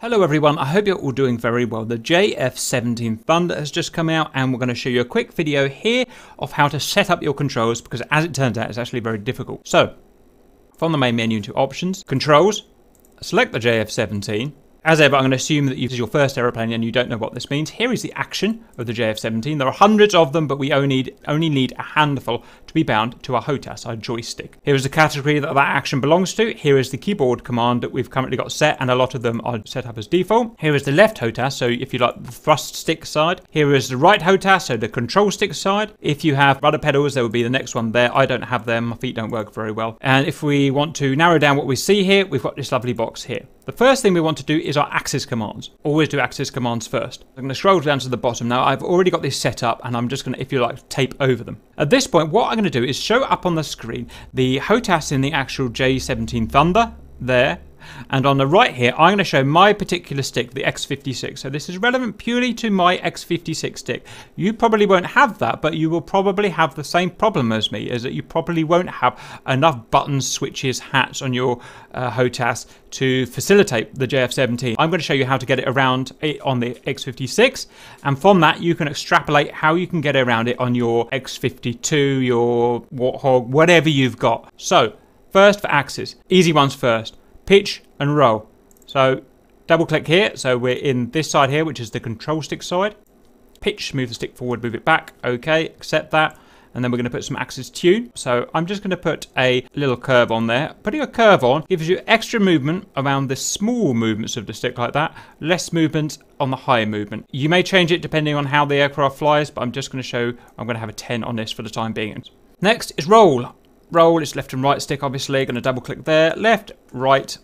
Hello everyone, I hope you're all doing very well. The JF-17 Thunder has just come out and we're going to show you a quick video here of how to set up your controls, because as it turns out it's actually very difficult. So, from the main menu to options, controls, select the JF-17. As ever, I'm going to assume that this is your first aeroplane and you don't know what this means. Here is the action of the JF-17. There are hundreds of them, but we only need a handful to be bound to a HOTAS, our joystick. Here is the category that action belongs to. Here is the keyboard command that we've currently got set, and a lot of them are set up as default. Here is the left HOTAS, so if you like the thrust stick side. Here is the right HOTAS, so the control stick side. If you have rudder pedals, there will be the next one there. I don't have them, my feet don't work very well. And if we want to narrow down what we see here, we've got this lovely box here. The first thing we want to do is our axis commands. Always do axis commands first. I'm going to scroll down to the bottom now. I've already got this set up and I'm just going to, if you like, tape over them. At this point, what I'm going to do is show up on the screen the HOTAS in the actual J17 Thunder there. And on the right here, I'm going to show my particular stick, the X56. So this is relevant purely to my X56 stick. You probably won't have that, but you will probably have the same problem as me, is that you probably won't have enough buttons, switches, hats on your HOTAS to facilitate the JF-17. I'm going to show you how to get it around it on the X56, and from that you can extrapolate how you can get around it on your X52, your Warthog, whatever you've got. So, first for axis, easy ones first. Pitch and roll. So double click here, so we're in this side here, which is the control stick side. Pitch, move the stick forward, move it back. Okay, accept that. And then we're going to put some axis tune. So I'm just going to put a little curve on there. Putting a curve on gives you extra movement around the small movements of the stick like that, less movement on the high movement. You may change it depending on how the aircraft flies, but I'm just going to show, I'm going to have a 10 on this for the time being. Next is roll. Roll, it's left and right stick, obviously. Going to double click there, left, right.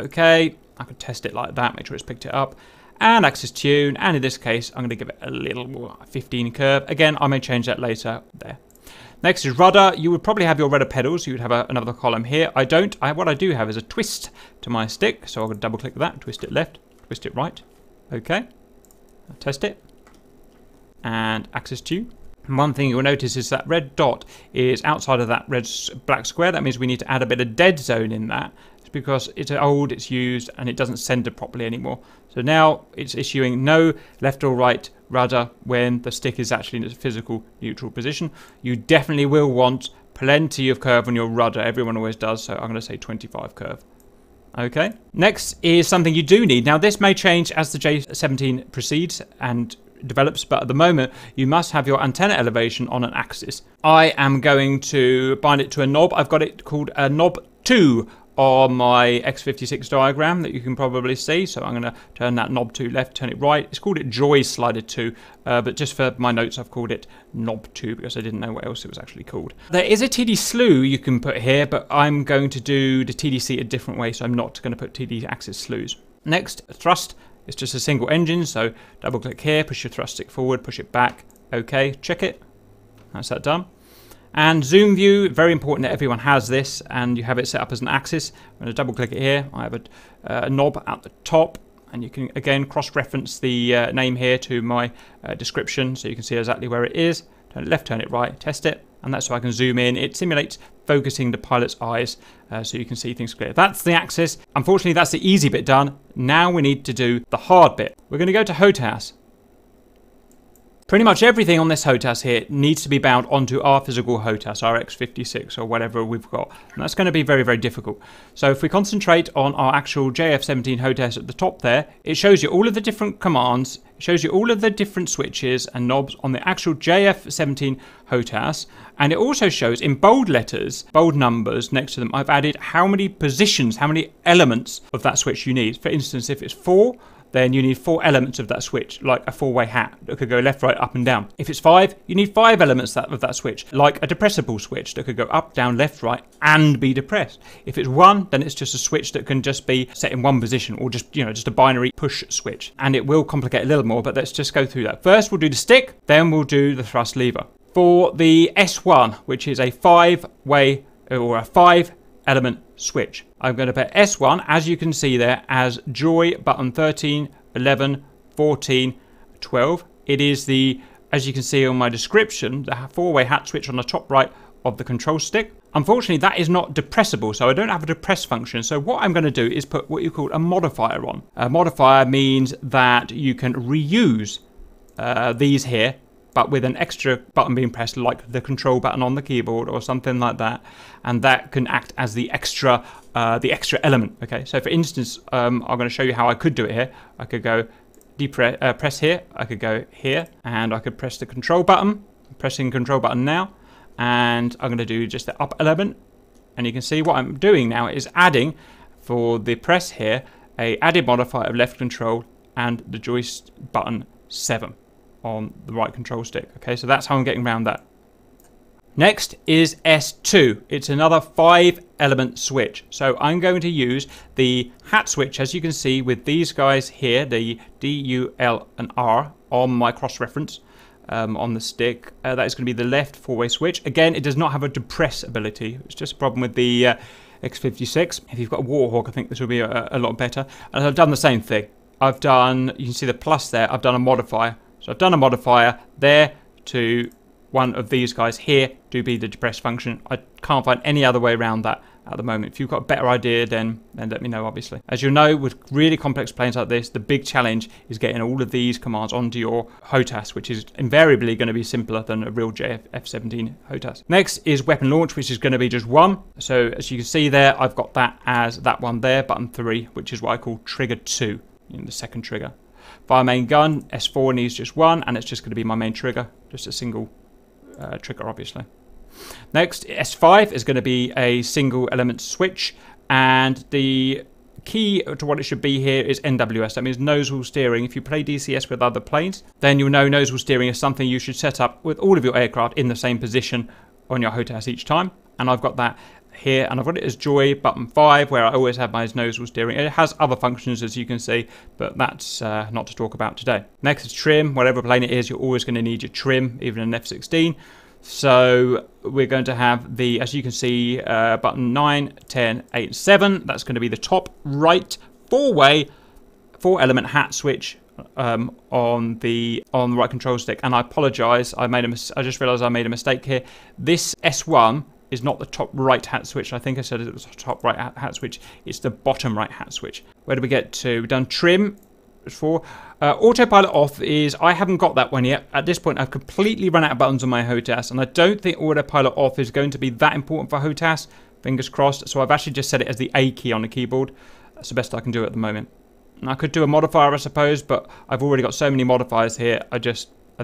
Okay, I could test it like that, make sure it's picked it up. And axis tune, and in this case, I'm going to give it a little 15 curve. Again, I may change that later there. Next is rudder. You would probably have your rudder pedals. You would have another column here. I don't. What I do have is a twist to my stick. So I'm going to double click that, twist it left, twist it right. Okay, I'll test it. And axis tune. And one thing you'll notice is that red dot is outside of that red black square. That means we need to add a bit of dead zone in that. It's because it's old, it's used, and it doesn't center properly anymore. So now it's issuing no left or right rudder when the stick is actually in its physical neutral position. You definitely will want plenty of curve on your rudder. Everyone always does, so I'm going to say 25 curve. Okay. Next is something you do need. Now this may change as the J17 proceeds and develops, but at the moment you must have your antenna elevation on an axis. I am going to bind it to a knob. I've got it called a knob 2 on my X56 diagram that you can probably see, so I'm going to turn that knob 2 left, turn it right. It's called it Joy Slider 2, but just for my notes I've called it knob 2 because I didn't know what else it was actually called. There is a TD slew you can put here, but I'm going to do the TDC a different way, so I'm not going to put TD axis slews. Next, thrust. It's just a single engine, so double click here, push your thrust stick forward, push it back. Okay, check it. That's that done. And zoom view, very important that everyone has this and you have it set up as an axis. I'm going to double click it here. I have a knob at the top, and you can again cross-reference the name here to my description, so you can see exactly where it is. Turn it left, turn it right, test it, and that's so I can zoom in. It simulates focusing the pilot's eyes so you can see things clear. That's the axis. Unfortunately, that's the easy bit done. Now we need to do the hard bit. We're going to go to HOTAS. Pretty much everything on this HOTAS here needs to be bound onto our physical HOTAS, our X56 or whatever we've got. And that's going to be very, very difficult. So if we concentrate on our actual JF17 HOTAS at the top there, it shows you all of the different commands, it shows you all of the different switches and knobs on the actual JF17 HOTAS. And it also shows in bold letters, bold numbers next to them, I've added how many positions, how many elements of that switch you need. For instance, if it's 4, then you need 4 elements of that switch, like a 4-way hat that could go left, right, up and down. If it's 5, you need 5 elements of that switch, like a depressible switch that could go up, down, left, right, and be depressed. If it's 1, then it's just a switch that can just be set in one position, or just, you know, just a binary push switch. And it will complicate a little more, but let's just go through that. First, we'll do the stick, then we'll do the thrust lever. For the S1, which is a 5-way, or a 5 element switch. I'm going to put S1, as you can see there, as Joy button 13, 11, 14, 12. It is the, as you can see on my description, the 4-way hat switch on the top right of the control stick. Unfortunately, that is not depressible, so I don't have a depress function. So what I'm going to do is put what you call a modifier on. A modifier means that you can reuse these here, but with an extra button being pressed, like the control button on the keyboard or something like that, and that can act as the extra element. Okay, so for instance, I'm going to show you how I could do it here. I could go press here, I could go here, and I could press the control button. I'm pressing control button now. And I'm going to do just the up element, and you can see what I'm doing now is adding for the press here a added modifier of left control and the joystick button 7 on the right control stick. Okay, so that's how I'm getting around that. Next is S2. It's another 5-element switch. So I'm going to use the hat switch, as you can see with these guys here, the D, U, L, and R on my cross-reference. On the stick, that is going to be the left 4-way switch. Again, it does not have a depress ability. It's just a problem with the X56. If you've got a Warthog, I think this will be a lot better. And I've done the same thing. I've done, you can see the plus there, I've done a modifier. So I've done a modifier there to one of these guys here to be the depress function. I can't find any other way around that at the moment. If you've got a better idea, then let me know, obviously. As you know, with really complex planes like this, the big challenge is getting all of these commands onto your HOTAS, which is invariably going to be simpler than a real JF-17 HOTAS. Next is weapon launch, which is going to be just one. So as you can see there, I've got that as that one there, button 3, which is what I call trigger 2, in the second trigger. Fire main gun, S4 needs just one, and it's just going to be my main trigger, just a single trigger, obviously. Next, S5 is going to be a single element switch, and the key to what it should be here is NWS. That means nose-wheel steering. If you play DCS with other planes, then you'll know nose-wheel steering is something you should set up with all of your aircraft in the same position on your HOTAS each time. And I've got that here, and I've got it as joy button 5, where I always have my nose-wheel steering. It has other functions, as you can see, but that's not to talk about today. Next is trim. Whatever plane it is, you're always going to need your trim, even an F16. So we're going to have the, as you can see, button 9, 10, 8, and 7. That's going to be the top right 4-way, 4-element hat switch on the right control stick. And I apologise, I just realised I made a mistake here. This S1 is not the top right hat switch. I think I said it was the top right hat switch. It's the bottom right hat switch. Where do we get to? We've done trim. For autopilot off is, I haven't got that one yet. At this point, I've completely run out of buttons on my HOTAS, and I don't think autopilot off is going to be that important for HOTAS. Fingers crossed. So I've actually just set it as the A key on the keyboard. That's the best I can do at the moment. And I could do a modifier, I suppose, but I've already got so many modifiers here. I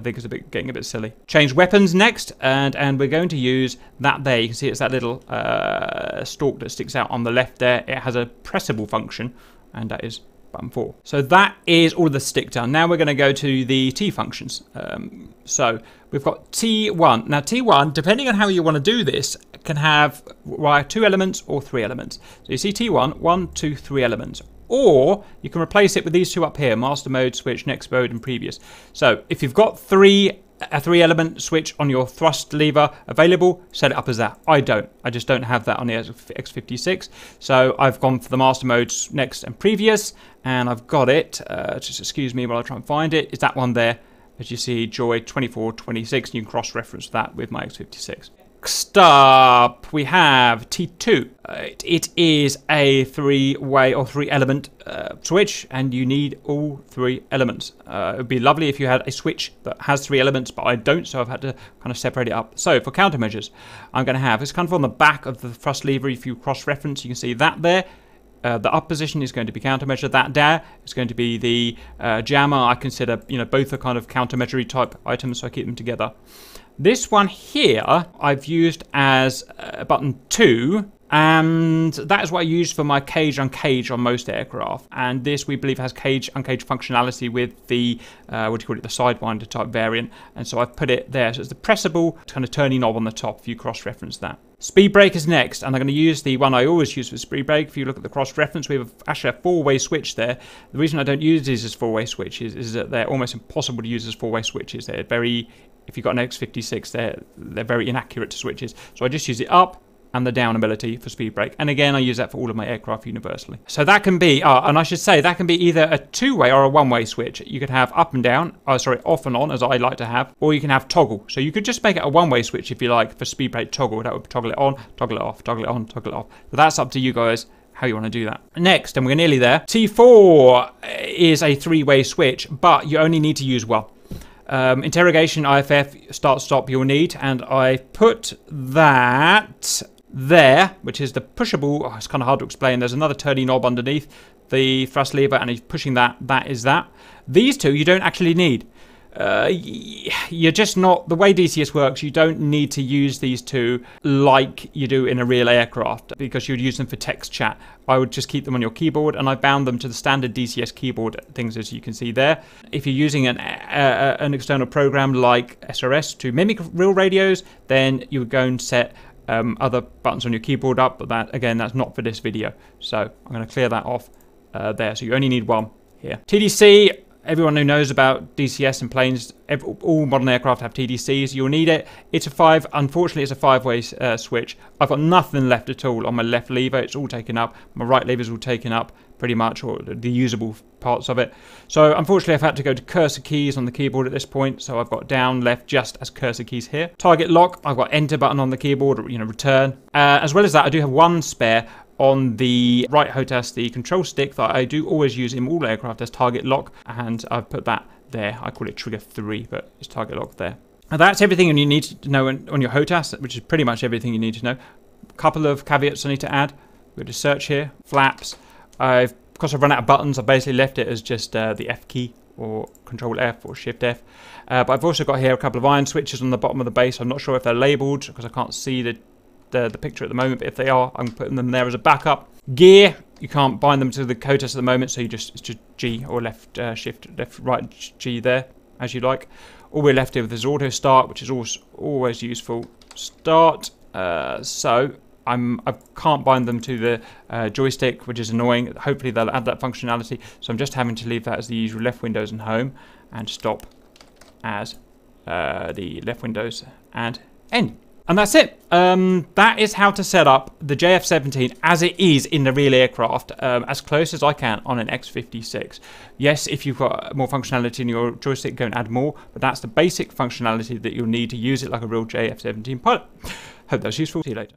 think it's getting a bit silly. Change weapons next, and we're going to use that there. You can see it's that little stalk that sticks out on the left there. It has a pressable function, and that is button 4. So that is all of the stick done. Now we're going to go to the T functions. So we've got T1. Now T1, depending on how you want to do this, can have 2 elements or 3 elements. So you see T1, 1, 2, 3 elements. Or you can replace it with these 2 up here, master mode, switch, next mode, and previous. So if you've got a 3-element switch on your thrust lever available, set it up as that. I just don't have that on the X56, so I've gone for the master modes, next and previous, and I've got it. Just excuse me while I try and find it. It's that one there, as you see, joy 24, 26, and you can cross-reference that with my X56. Next up, we have T2. It is a 3-way or 3-element switch, and you need all 3 elements. It would be lovely if you had a switch that has 3 elements, but I don't, so I've had to kind of separate it up. So for countermeasures, I'm going to have, it's kind of on the back of the thrust lever. If you cross-reference, you can see that there. The up position is going to be countermeasure. That there is going to be the jammer. I consider, you know, both are kind of countermeasure type items, so I keep them together. This one here I've used as button 2, and that is what I use for my cage uncage on most aircraft. And this, we believe, has cage uncage functionality with the the sidewinder type variant, and so I've put it there. So it's the pressable kind of turning knob on the top if you cross-reference that. Speed brake is next, and I'm going to use the one I always use for speed brake. If you look at the cross-reference, we have actually a 4-way switch there. The reason I don't use these as 4-way switches is that they're almost impossible to use as 4-way switches. They're very, if you've got an X56, they're very inaccurate to switches. So I just use it up, and the down ability for speed brake. And again, I use that for all of my aircraft universally. So that can be, and I should say, that can be either a two-way or a one-way switch. You could have up and down, off and on, as I like to have, or you can have toggle. So you could just make it a one-way switch if you like for speed brake toggle. That would toggle it on, toggle it off, toggle it on, toggle it off. But that's up to you guys how you want to do that. Next, and we're nearly there, T4 is a three-way switch, but you only need to use one. Interrogation, IFF, start, stop, you'll need, and I put that there, which is the pushable, it's kind of hard to explain, there's another turny knob underneath the thrust lever, and he's pushing that, that is that. These two you don't actually need. You're just not, the way DCS works, you don't need to use these two like you do in a real aircraft, because you'd use them for text chat. I would just keep them on your keyboard, and I bound them to the standard DCS keyboard things, as you can see there. If you're using an external program like SRS to mimic real radios, then you would go and set other buttons on your keyboard up, but that, again, that's not for this video. So I'm going to clear that off there. So you only need one here. TDC. Everyone who knows about DCS and planes, all modern aircraft have TDCs. You'll need it. It's a five. Unfortunately, it's a five-way switch. I've got nothing left at all on my left lever. It's all taken up. My right lever's all taken up, pretty much, or the usable parts of it. So, unfortunately, I've had to go to cursor keys on the keyboard at this point. So I've got down, left, just as cursor keys here. Target lock. I've got enter button on the keyboard, or, you know, return. As well as that, I do have one spare on the right HOTAS, the control stick that I do always use in all aircraft as target lock, and I've put that there. I call it trigger 3, but it's target lock there. And that's everything you need to know on your HOTAS, which is pretty much everything you need to know. A couple of caveats I need to add. Go to search here, flaps. Because I've run out of buttons, I've basically left it as just the F key, or Control F or Shift F. But I've also got here a couple of iron switches on the bottom of the base. I'm not sure if they're labelled, because I can't see the picture at the moment, but if they are, I'm putting them there as a backup. Gear, you can't bind them to the HOTAS at the moment, so you just, it's just G, or left shift, left right G there, as you like. All we're left here with is auto start, which is always useful. Start, so I can't bind them to the joystick, which is annoying. Hopefully they'll add that functionality, so I'm just having to leave that as the usual left windows and home, and stop as the left windows and end. And that's it. That is how to set up the JF-17 as it is in the real aircraft, as close as I can on an X56. Yes, if you've got more functionality in your joystick, go and add more, but that's the basic functionality that you'll need to use it like a real JF-17 pilot. Hope that was useful. See you later.